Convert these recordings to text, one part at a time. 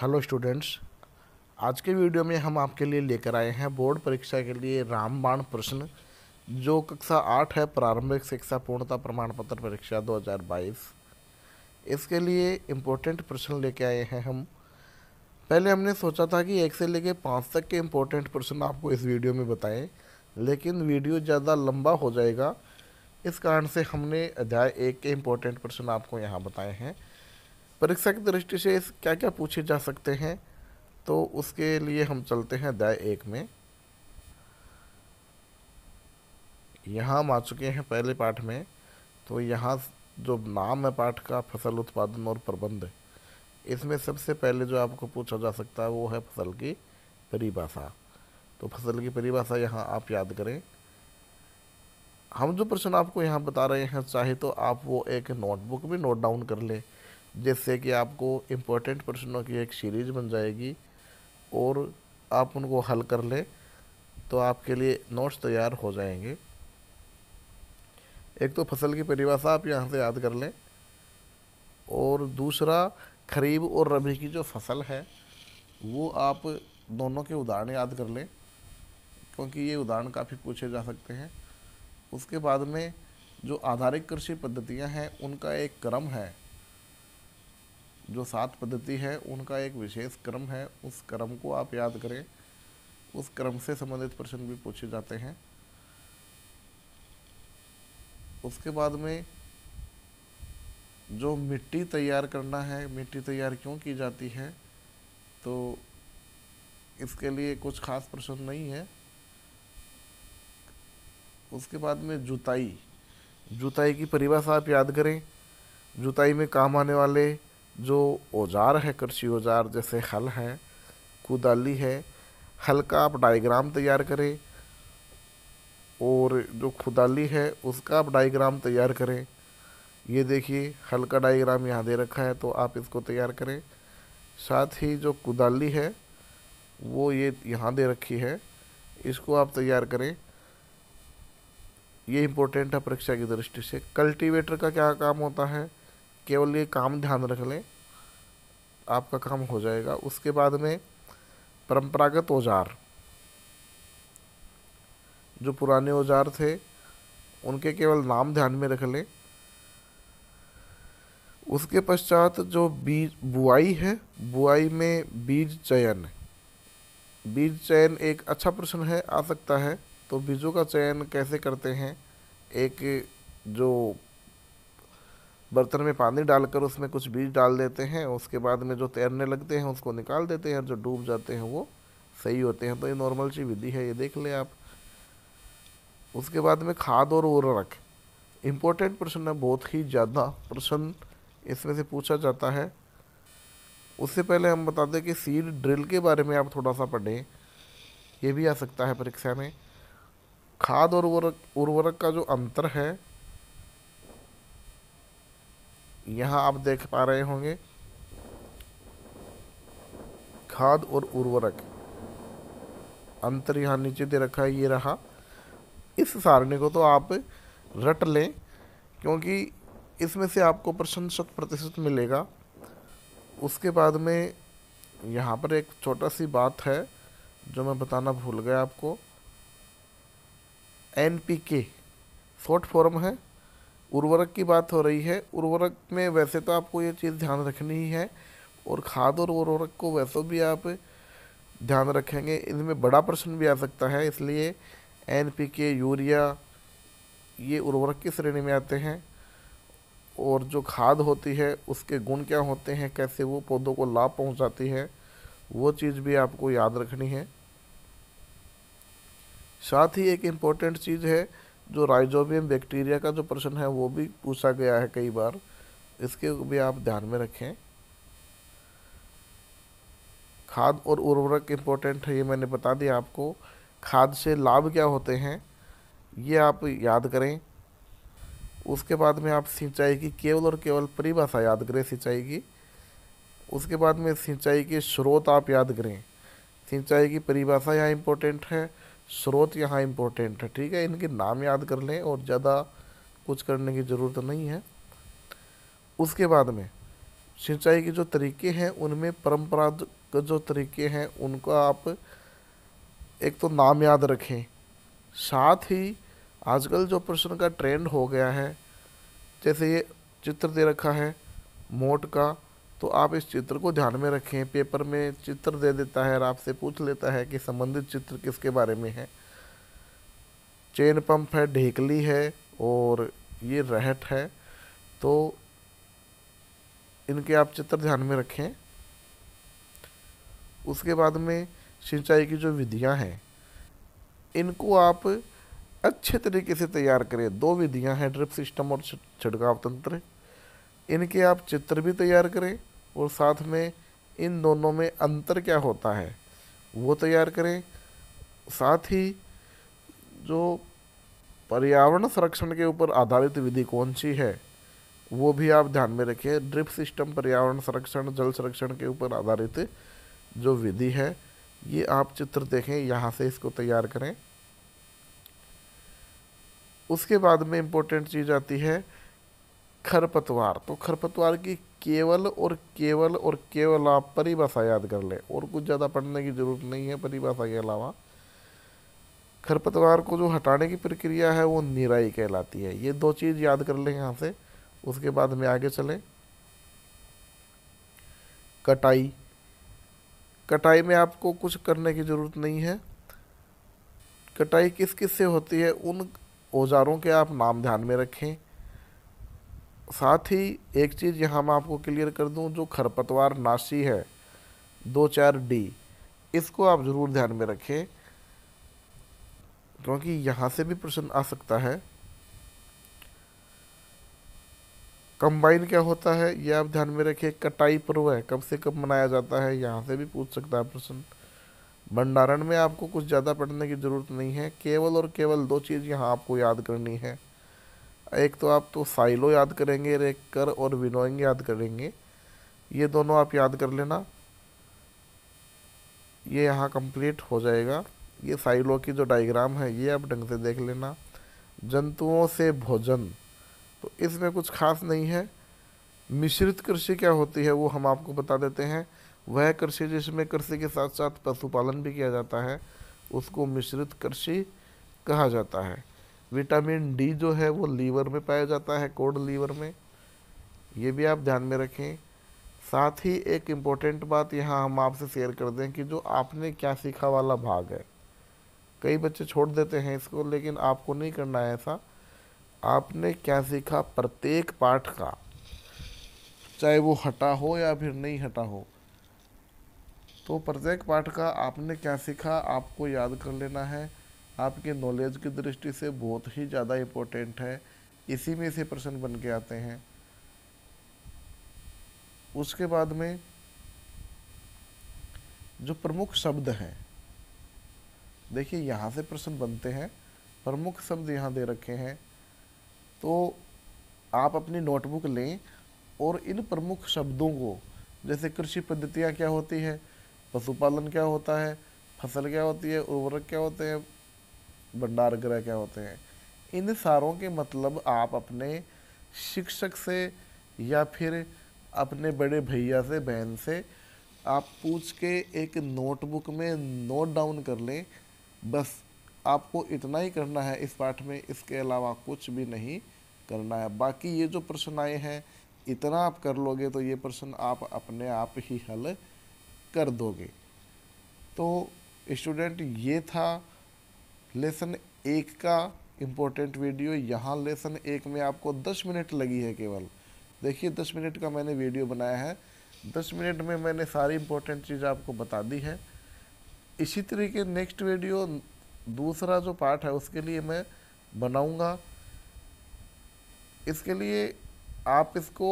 Hello students, आज के video में हम आपके लिए लेकर आए हैं बोर्ड परीक्षा के लिए रामबाण प्रश्न जो कक्षा 8 है, प्रारंभिक शिक्षा पूर्णता प्रमाण पत्र परीक्षा 2022। इसके लिए इम्पोर्टेंट प्रश्न लेके आए हैं हम। पहले हमने सोचा था कि 1 से लेके 5 तक के इम्पोर्टेंट प्रश्न आपको इस वीडियो में बताएं, लेकिन वीडियो ज़्यादा लंबा हो जाएगा, इस कारण से हमने अध्याय 1 के इम्पोर्टेंट प्रश्न आपको यहाँ बताए हैं। परीक्षा की दृष्टि से क्या क्या पूछे जा सकते हैं, तो उसके लिए हम चलते हैं अध्याय 1 में। यहाँ हम आ चुके हैं पहले पाठ में। तो यहाँ जो नाम है पाठ का, फसल उत्पादन और प्रबंध, इसमें सबसे पहले जो आपको पूछा जा सकता है वो है फसल की परिभाषा। तो फसल की परिभाषा यहाँ आप याद करें। हम जो प्रश्न आपको यहाँ बता रहे हैं, चाहे तो आप वो एक नोटबुक में नोट डाउन कर लें, जिससे कि आपको इम्पोर्टेंट प्रश्नों की एक सीरीज बन जाएगी और आप उनको हल कर लें तो आपके लिए नोट्स तैयार हो जाएंगे। एक तो फसल की परिभाषा आप यहाँ से याद कर लें, और दूसरा खरीफ और रबी की जो फसल है वो आप दोनों के उदाहरण याद कर लें, क्योंकि ये उदाहरण काफ़ी पूछे जा सकते हैं। उसके बाद में जो आधारित कृषि पद्धतियाँ हैं उनका एक क्रम है, जो 7 पद्धति है उनका एक विशेष क्रम है, उस क्रम को आप याद करें। उस क्रम से संबंधित प्रश्न भी पूछे जाते हैं। उसके बाद में जो मिट्टी तैयार करना है, मिट्टी तैयार क्यों की जाती है, तो इसके लिए कुछ खास प्रश्न नहीं है। उसके बाद में जुताई, जुताई की परिभाषा आप याद करें। जुताई में काम आने वाले जो औजार है, कृषि औजार जैसे हल है, कुदाली है। हल का आप डायग्राम तैयार करें, और जो कुदाली है उसका आप डायग्राम तैयार करें। ये देखिए, हल का डायग्राम यहाँ दे रखा है, तो आप इसको तैयार करें। साथ ही जो कुदाली है वो ये यहाँ दे रखी है, इसको आप तैयार करें। ये इम्पोर्टेंट है परीक्षा की दृष्टि से। कल्टीवेटर का क्या काम होता है, केवल ये काम ध्यान रख लें, आपका काम हो जाएगा। उसके बाद में परंपरागत औजार, जो पुराने औजार थे उनके केवल नाम ध्यान में रख लें। उसके पश्चात जो बीज बुआई है, बुआई में बीज चयन, बीज चयन एक अच्छा प्रश्न है, आ सकता है। तो बीजों का चयन कैसे करते हैं, एक जो बर्तन में पानी डालकर उसमें कुछ बीज डाल देते हैं, उसके बाद में जो तैरने लगते हैं उसको निकाल देते हैं, और जो डूब जाते हैं वो सही होते हैं। तो ये नॉर्मल सी विधि है, ये देख लें आप। उसके बाद में खाद और उर्वरक, इम्पोर्टेंट प्रश्न है, बहुत ही ज़्यादा प्रश्न इसमें से पूछा जाता है। उससे पहले हम बता दें कि सीड ड्रिल के बारे में आप थोड़ा सा पढ़ें, ये भी आ सकता है परीक्षा में। खाद और उर्वरक का जो अंतर है यहाँ आप देख पा रहे होंगे। खाद और उर्वरक अंतर यहाँ नीचे दे रखा है, ये रहा। इस सारणी को तो आप रट लें, क्योंकि इसमें से आपको प्रश्न 100% मिलेगा। उसके बाद में यहाँ पर एक छोटा सी बात है जो मैं बताना भूल गया आपको। NPK शॉर्ट फॉर्म है, उर्वरक की बात हो रही है। उर्वरक में वैसे तो आपको ये चीज़ ध्यान रखनी ही है, और खाद और उर्वरक को वैसे भी आप ध्यान रखेंगे। इनमें बड़ा प्रश्न भी आ सकता है, इसलिए NPK, यूरिया, ये उर्वरक की श्रेणी में आते हैं। और जो खाद होती है उसके गुण क्या होते हैं, कैसे वो पौधों को लाभ पहुंचाती है, वो चीज़ भी आपको याद रखनी है। साथ ही एक इम्पोर्टेंट चीज़ है, जो राइजोबियम बैक्टीरिया का जो प्रश्न है वो भी पूछा गया है कई बार, इसके भी आप ध्यान में रखें। खाद और उर्वरक इम्पोर्टेंट है, ये मैंने बता दिया आपको। खाद से लाभ क्या होते हैं ये आप याद करें। उसके बाद में आप सिंचाई की केवल और केवल परिभाषा याद करें सिंचाई की। उसके बाद में सिंचाई के स्रोत आप याद करें। सिंचाई की परिभाषा यहाँ इम्पोर्टेंट है, स्रोत यहाँ इम्पोर्टेंट है, ठीक है। इनके नाम याद कर लें, और ज़्यादा कुछ करने की ज़रूरत नहीं है। उसके बाद में सिंचाई के जो तरीके हैं उनमें परंपरागत जो तरीके हैं उनको आप एक तो नाम याद रखें, साथ ही आजकल जो प्रश्न का ट्रेंड हो गया है, जैसे ये चित्र दे रखा है मोट का, तो आप इस चित्र को ध्यान में रखें। पेपर में चित्र दे देता है और आपसे पूछ लेता है कि संबंधित चित्र किसके बारे में है। चेन पंप है, ढेकली है और ये रहट है, तो इनके आप चित्र ध्यान में रखें। उसके बाद में सिंचाई की जो विधियां हैं इनको आप अच्छे तरीके से तैयार करें। दो विधियां हैं, ड्रिप सिस्टम और छिड़काव तंत्र, इनके आप चित्र भी तैयार करें और साथ में इन दोनों में अंतर क्या होता है वो तैयार करें। साथ ही जो पर्यावरण संरक्षण के ऊपर आधारित विधि कौन सी है वो भी आप ध्यान में रखें। ड्रिप सिस्टम पर्यावरण संरक्षण, जल संरक्षण के ऊपर आधारित जो विधि है ये आप चित्र देखें, यहाँ से इसको तैयार करें। उसके बाद में इम्पोर्टेंट चीज़ आती है खरपतवार। तो खरपतवार की केवल और केवल और केवल आप परिभाषा याद कर लें, और कुछ ज़्यादा पढ़ने की ज़रूरत नहीं है परिभाषा के अलावा। खरपतवार को जो हटाने की प्रक्रिया है वो निराई कहलाती है। ये दो चीज़ याद कर लें यहाँ से। उसके बाद में आगे चलें, कटाई। कटाई में आपको कुछ करने की ज़रूरत नहीं है। कटाई किस किस से होती है उन औजारों के आप नाम ध्यान में रखें। साथ ही एक चीज़ यहाँ मैं आपको क्लियर कर दूँ, जो खरपतवार नाशी है 2,4-D इसको आप ज़रूर ध्यान में रखें, क्योंकि यहाँ से भी प्रश्न आ सकता है। कंबाइन क्या होता है ये आप ध्यान में रखिए। कटाई पर्व कब से कब मनाया जाता है, यहाँ से भी पूछ सकता है प्रश्न। भंडारण में आपको कुछ ज़्यादा पढ़ने की ज़रूरत नहीं है, केवल और केवल दो चीज़ यहाँ आपको याद करनी है। एक तो आप तो साइलो याद करेंगे, रेकर और विनोइंग याद करेंगे, ये दोनों आप याद कर लेना, ये यहाँ कंप्लीट हो जाएगा। ये साइलो की जो डायग्राम है ये आप ढंग से देख लेना। जंतुओं से भोजन, तो इसमें कुछ खास नहीं है। मिश्रित कृषि क्या होती है वो हम आपको बता देते हैं। वह कृषि जिसमें कृषि के साथ साथ पशुपालन भी किया जाता है उसको मिश्रित कृषि कहा जाता है। विटामिन डी जो है वो लीवर में पाया जाता है, कोड लीवर में, ये भी आप ध्यान में रखें। साथ ही एक इम्पोर्टेंट बात यहाँ हम आपसे शेयर कर दें कि जो आपने क्या सीखा वाला भाग है, कई बच्चे छोड़ देते हैं इसको, लेकिन आपको नहीं करना है ऐसा। आपने क्या सीखा प्रत्येक पाठ का, चाहे वो हटा हो या फिर नहीं हटा हो, तो प्रत्येक पाठ का आपने क्या सीखा आपको याद कर लेना है। आपके नॉलेज की दृष्टि से बहुत ही ज़्यादा इम्पोर्टेंट है, इसी में से प्रश्न बन के आते हैं। उसके बाद में जो प्रमुख शब्द हैं, देखिए यहाँ से प्रश्न बनते हैं, प्रमुख शब्द यहाँ दे रखे हैं, तो आप अपनी नोटबुक लें और इन प्रमुख शब्दों को, जैसे कृषि पद्धतियाँ क्या होती है, पशुपालन क्या होता है, फसल क्या होती है, उर्वरक क्या होते हैं, भंडार गृह क्या होते हैं, इन सारों के मतलब आप अपने शिक्षक से या फिर अपने बड़े भैया से, बहन से आप पूछ के एक नोटबुक में नोट डाउन कर लें। बस आपको इतना ही करना है इस पाठ में, इसके अलावा कुछ भी नहीं करना है। बाकी ये जो प्रश्न आए हैं इतना आप कर लोगे तो ये प्रश्न आप अपने आप ही हल कर दोगे। तो स्टूडेंट ये था लेसन 1 का इम्पोर्टेंट वीडियो। यहाँ लेसन 1 में आपको 10 मिनट लगी है केवल। देखिए 10 मिनट का मैंने वीडियो बनाया है, 10 मिनट में मैंने सारी इम्पोर्टेंट चीज़ आपको बता दी है। इसी तरीके नेक्स्ट वीडियो दूसरा जो पार्ट है उसके लिए मैं बनाऊंगा। इसके लिए आप इसको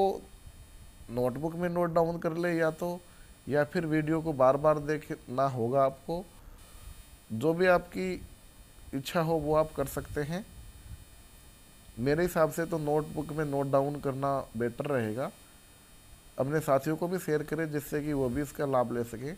नोटबुक में नोट डाउन कर ले या तो, या फिर वीडियो को बार बार देखना होगा आपको। जो भी आपकी इच्छा हो वो आप कर सकते हैं। मेरे हिसाब से तो नोटबुक में नोट डाउन करना बेटर रहेगा। अपने साथियों को भी शेयर करें जिससे कि वो भी इसका लाभ ले सकें।